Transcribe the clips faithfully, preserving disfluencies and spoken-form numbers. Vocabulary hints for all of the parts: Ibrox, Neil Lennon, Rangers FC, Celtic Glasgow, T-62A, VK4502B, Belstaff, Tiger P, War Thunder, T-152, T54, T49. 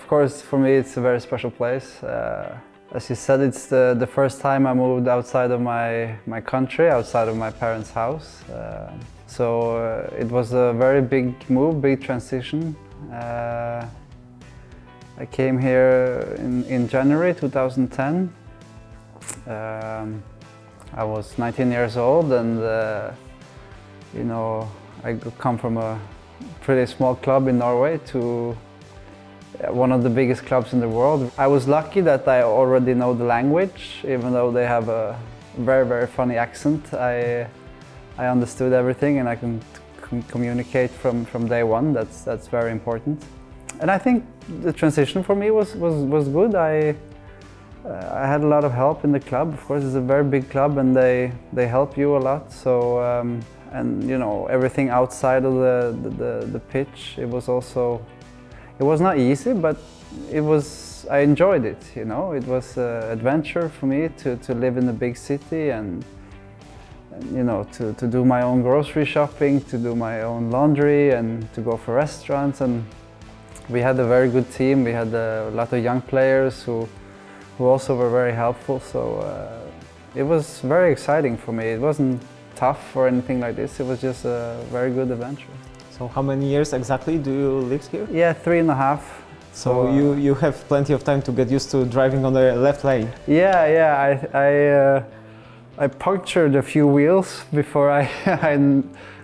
of course, for me it's a very special place. Uh, as you said, it's the, the first time I moved outside of my, my country, outside of my parents' house. Uh, so uh, it was a very big move, big transition. Uh, I came here in, in January two thousand ten. Um, I was nineteen years old, and uh, you know, I come from a pretty small club in Norway to one of the biggest clubs in the world. I was lucky that I already know the language, even though they have a very, very funny accent. I, I understood everything, and I can communicate from, from day one. That's, that's very important. And I think the transition for me was, was, was good. I, uh, I had a lot of help in the club. Of course, it's a very big club, and they, they help you a lot. So, um, and you know, everything outside of the, the, the pitch, it was also, it was not easy, but it was, I enjoyed it, you know. It was an adventure for me to, to live in a big city, and you know, to, to do my own grocery shopping, to do my own laundry, and to go for restaurants. And we had a very good team. We had a lot of young players who, who also were very helpful. So uh, it was very exciting for me. It wasn't tough or anything like this. It was just a very good adventure. So how many years exactly do you live here? Yeah, three and a half. So uh, you, you have plenty of time to get used to driving on the left lane. Yeah, yeah. I, I uh, I punctured a few wheels before I, I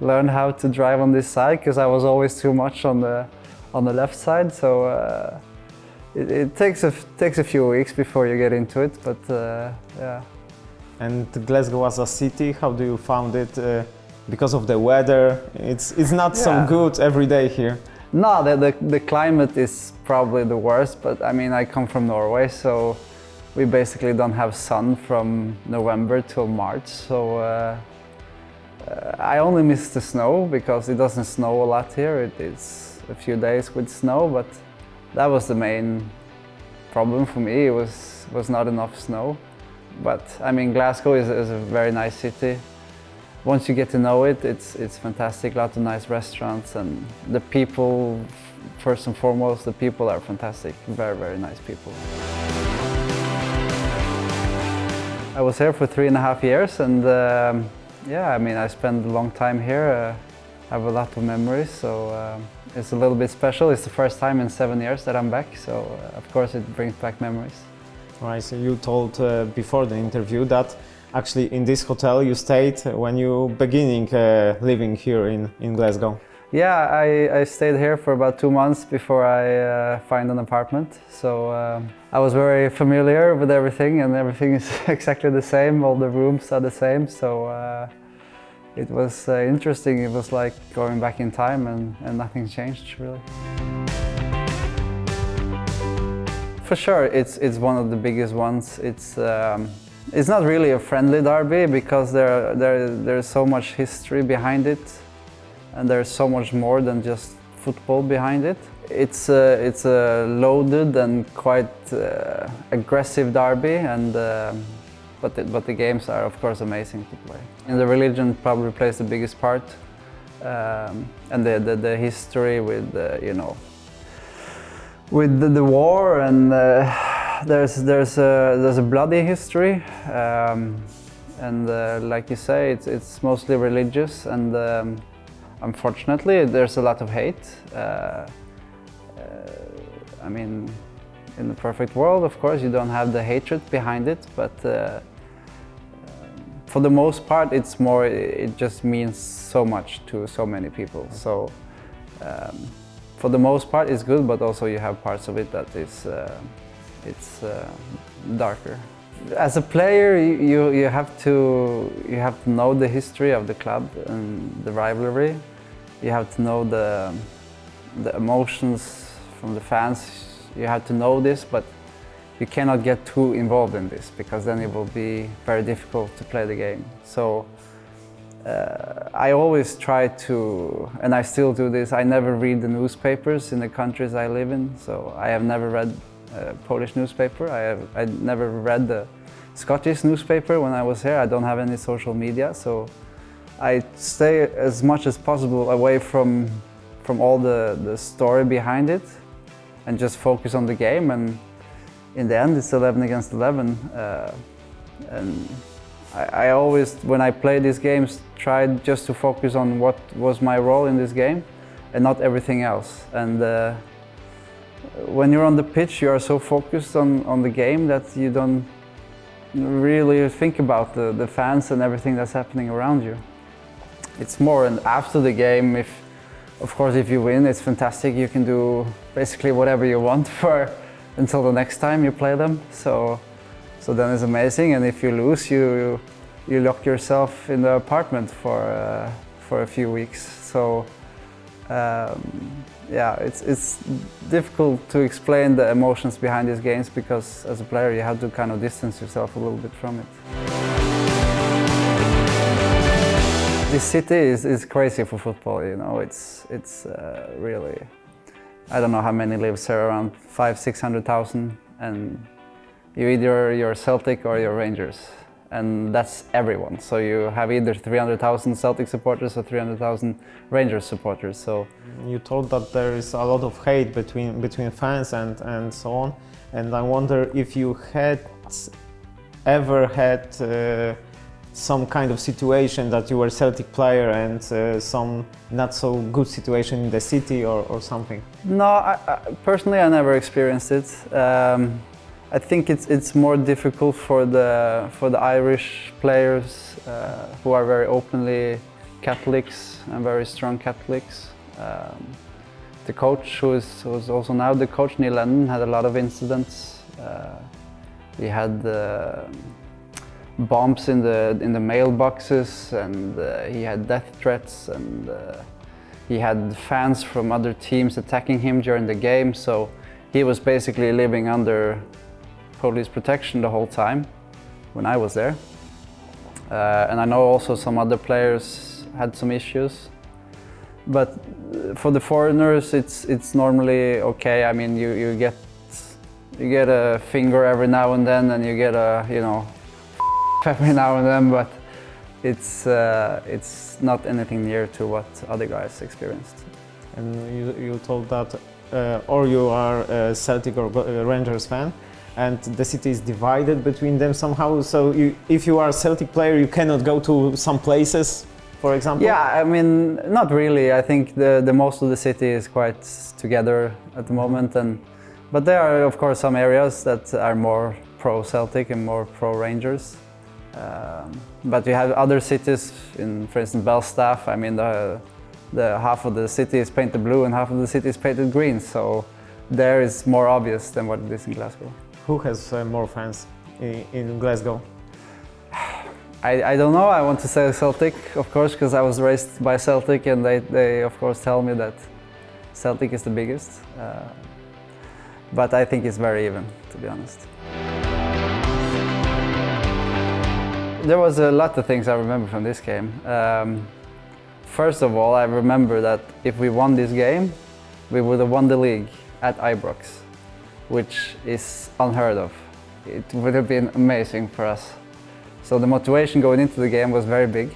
learned how to drive on this side, because I was always too much on the on the left side. So uh, it, it takes a takes a few weeks before you get into it. But uh, yeah. And Glasgow as a city, how do you found it? Uh, because of the weather, it's it's not yeah. so good every day here. No, the, the the climate is probably the worst. But I mean, I come from Norway, so. We basically don't have sun from November till March, so uh, I only miss the snow, because it doesn't snow a lot here. It, it's a few days with snow, but that was the main problem for me. It was, was not enough snow. But I mean, Glasgow is, is a very nice city. Once you get to know it, it's, it's fantastic. Lots of nice restaurants, and the people, first and foremost, the people are fantastic. Very, very nice people. I was here for three and a half years, and um, yeah, I mean, I spent a long time here. Uh, I have a lot of memories, so um, it's a little bit special. It's the first time in seven years that I'm back, so uh, of course it brings back memories. All right, so you told uh, before the interview that actually in this hotel you stayed when you beginning uh, living here in, in Glasgow. Yeah, I, I stayed here for about two months before I uh, find an apartment. So uh, I was very familiar with everything, and everything is exactly the same. All the rooms are the same. So uh, it was uh, interesting. It was like going back in time, and, and nothing changed really. For sure, it's it's one of the biggest ones. It's um, it's not really a friendly derby, because there there there's so much history behind it. And there's so much more than just football behind it. It's a, it's a loaded and quite uh, aggressive derby, and uh, but the, but the games are of course amazing to play. And the religion probably plays the biggest part, um, and the, the the history with uh, you know with the, the war, and uh, there's there's a there's a bloody history, um, and uh, like you say, it's it's mostly religious and. Um, Unfortunately, there's a lot of hate. Uh, uh, I mean, in the perfect world, of course, you don't have the hatred behind it, but uh, for the most part, it's more, it just means so much to so many people. So, um, for the most part, it's good, but also you have parts of it that is uh, it's uh, darker. As a player, you, you have to you have to know the history of the club and the rivalry. You have to know the the emotions from the fans. You have to know this, but you cannot get too involved in this, because then it will be very difficult to play the game. So uh, I always try to, and I still do this. I never read the newspapers in the countries I live in. So I have never read. Uh, Polish newspaper. I have, I never read the Scottish newspaper when I was here. I don't have any social media, so I stay as much as possible away from from all the the story behind it, and just focus on the game. And in the end, it's eleven against eleven. Uh, and I, I always, when I play these games, tried just to focus on what was my role in this game and not everything else. And uh, when you're on the pitch, you are so focused on, on the game that you don't really think about the, the fans and everything that's happening around you. It's more, and after the game, if of course if you win, it's fantastic. You can do basically whatever you want for until the next time you play them. So, so then it's amazing. And if you lose, you you lock yourself in the apartment for uh, for a few weeks. So. Um, Yeah, it's, it's difficult to explain the emotions behind these games because as a player you have to kind of distance yourself a little bit from it. This city is, is crazy for football, you know, it's, it's uh, really, I don't know how many lives here, around five, six hundred thousand, and you either you're Celtic or you're Rangers, and that's everyone. So you have either three hundred thousand Celtic supporters or three hundred thousand Rangers supporters. So you told that there is a lot of hate between between fans and and so on, and I wonder if you had ever had uh, some kind of situation that you were a Celtic player and uh, some not so good situation in the city or, or something. No, I, I, personally I never experienced it. Um, I think it's it's more difficult for the for the Irish players uh, who are very openly Catholics and very strong Catholics. Um, the coach, who is, who is also now the coach, Neil Lennon, had a lot of incidents. Uh, he had uh, bombs in the in the mailboxes, and uh, he had death threats, and uh, he had fans from other teams attacking him during the game. So he was basically living under police protection the whole time when I was there, uh, and I know also some other players had some issues, but for the foreigners it's it's normally okay. I mean, you you get you get a finger every now and then, and you get a, you know, every now and then, but it's uh, it's not anything near to what other guys experienced. And you, you told that uh, or you are a Celtic or Rangers fan, and the city is divided between them somehow. So you, if you are a Celtic player, you cannot go to some places, for example? Yeah, I mean, not really. I think the, the most of the city is quite together at the moment. And, but there are, of course, some areas that are more pro-Celtic and more pro-Rangers. Um, but you have other cities, in, for instance, Belstaff. I mean, the, the half of the city is painted blue and half of the city is painted green. So there is more obvious than what it is in Glasgow. Who has uh, more fans in, in Glasgow? I, I don't know. I want to say Celtic, of course, because I was raised by Celtic, and they, they of course tell me that Celtic is the biggest. Uh, but I think it's very even, to be honest. There was a lot of things I remember from this game. Um, first of all, I remember that if we won this game, we would have won the league at Ibrox, which is unheard of. It would have been amazing for us. So the motivation going into the game was very big.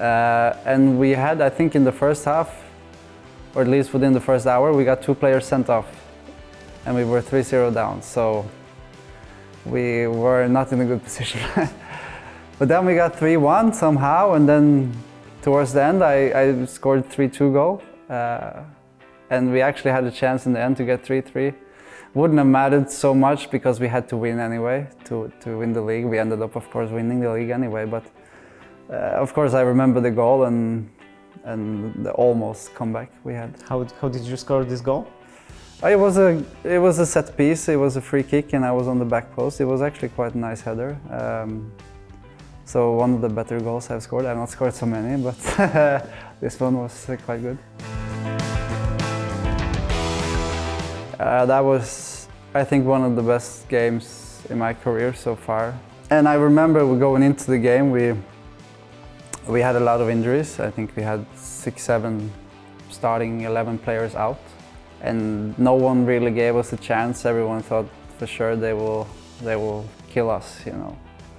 Uh, and we had, I think in the first half, or at least within the first hour, we got two players sent off. And we were three zero down, so we were not in a good position. But then we got three one somehow, and then towards the end I, I scored three two goal. Uh, And we actually had a chance in the end to get three three. Wouldn't have mattered so much because we had to win anyway, to, to win the league. We ended up, of course, winning the league anyway. But uh, of course, I remember the goal and, and the almost comeback we had. How, how did you score this goal? It was, a, it was a set piece. It was a free kick, and I was on the back post. It was actually quite a nice header. Um, so one of the better goals I've scored. I've not scored so many, but this one was quite good. Uh, that was, I think, one of the best games in my career so far. And I remember going into the game, we we had a lot of injuries. I think we had six, seven starting eleven players out, and no one really gave us a chance. Everyone thought for sure they will they will kill us, you know.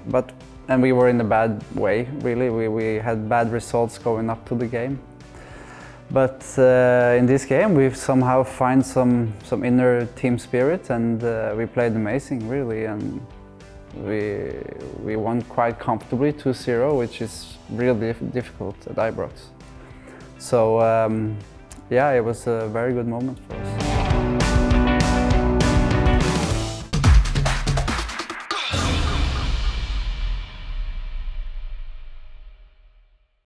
But and we were in a bad way, really. We we had bad results going up to the game. But uh, in this game we've somehow found some, some inner team spirit, and uh, we played amazing really, and we, we won quite comfortably two zero, which is really dif difficult at Ibrox. So um, yeah, it was a very good moment for us.